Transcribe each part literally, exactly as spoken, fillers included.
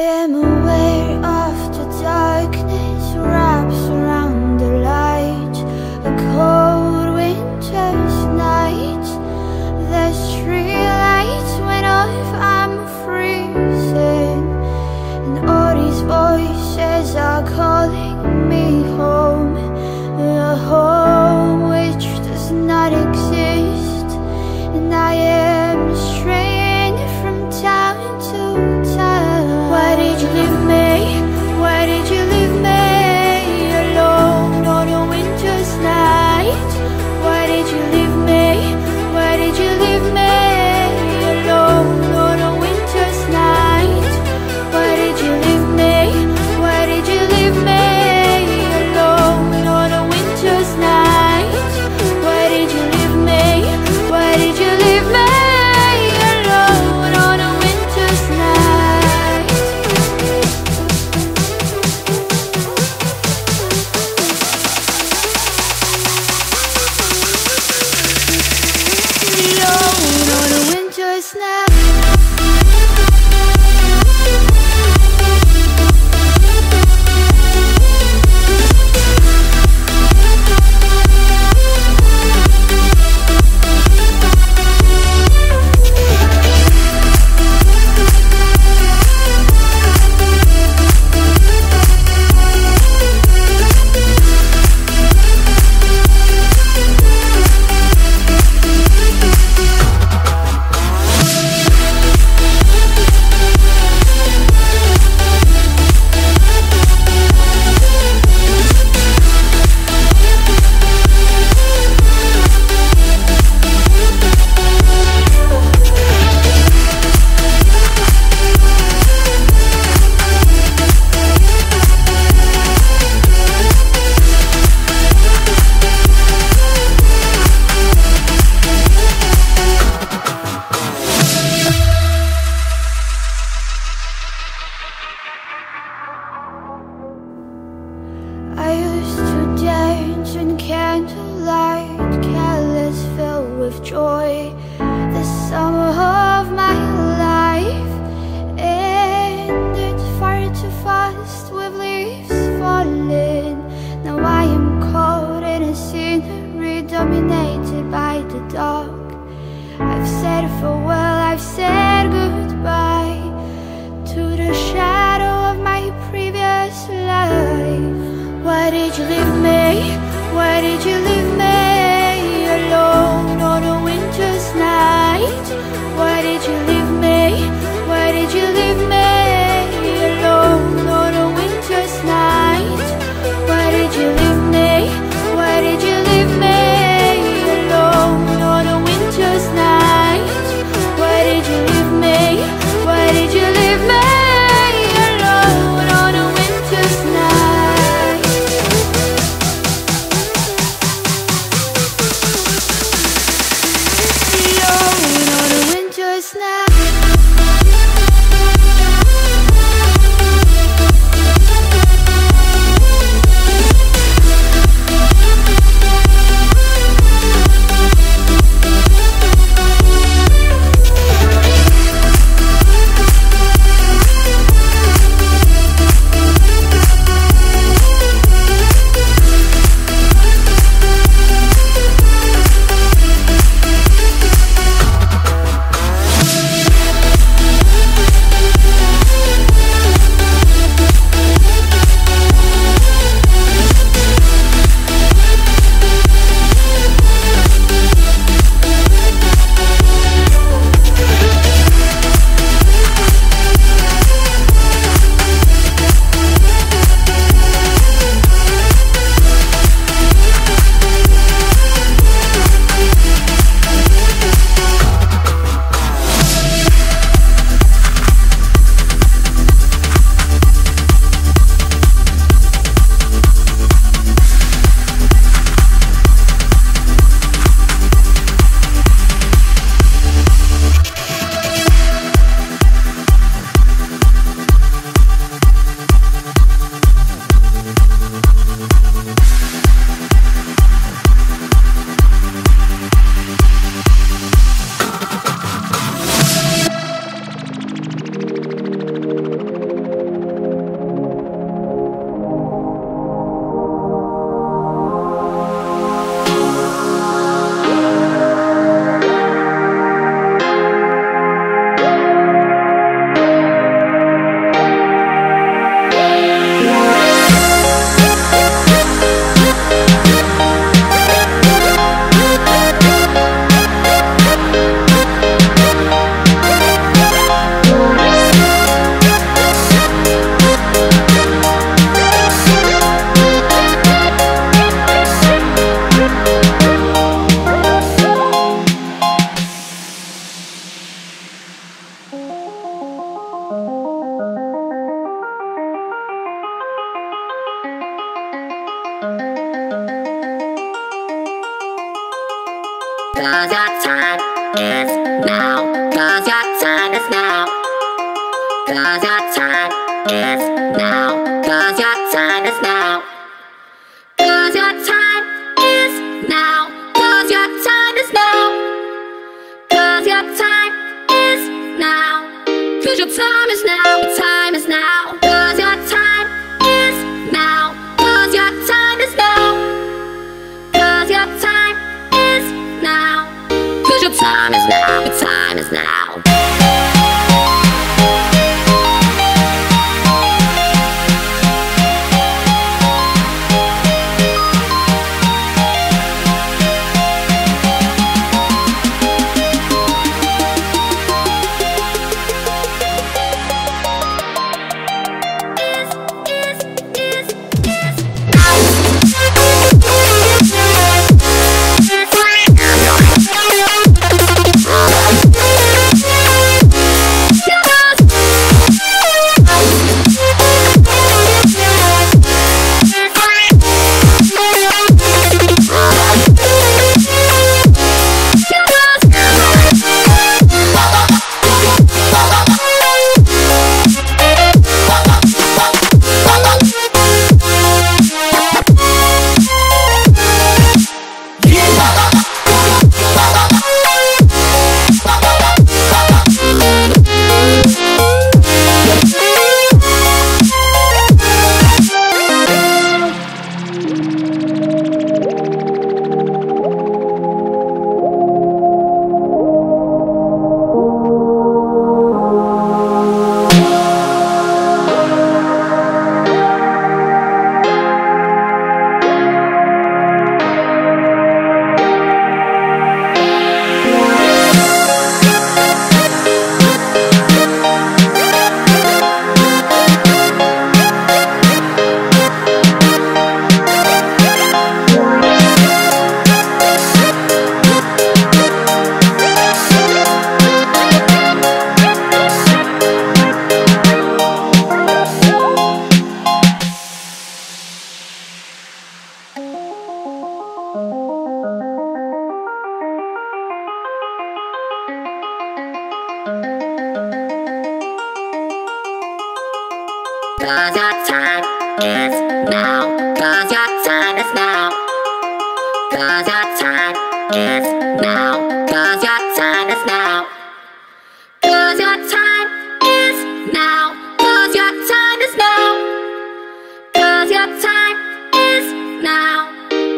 am aware of the darkness wraps around the light, a cold winter's night. The street lights went off, I'm freezing, and all these voices are calling me home, a home which does not exist. And I am straying from town to town. Why did you leave me? Why did you leave me alone on a winter's night? Why did you leave me? Why did you leave me alone on a winter's night? Why did you leave me? Why did you leave me alone on a winter's night? Why did you leave me? Why did you leave me alone on a winter's night? Alone on a winter's night. 'cause your time is now. 'Cause your time is now. 'Cause your time is now. 'Cause your time is now. 'Cause your time is now. 'Cause your time is now. 'Cause your time is now. 'Cause your time is now. Your time is now.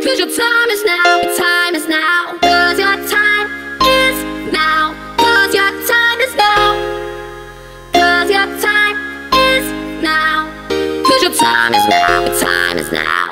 'Cause your time is now. 'Cause your time is now. 'Cause your time is now. 'Cause your time is now. Your time is now. Cause your time is now. 'Cause your time is now. 'Cause your time is now. 'Cause your time is now. 'Cause your time is now. 'Cause your time is now. 'Cause your time is now. 'Cause your time is now. Your time is now. 'Cause your time is now. 'Cause your time is now. 'Cause your time is now. Your time is now, your time is now.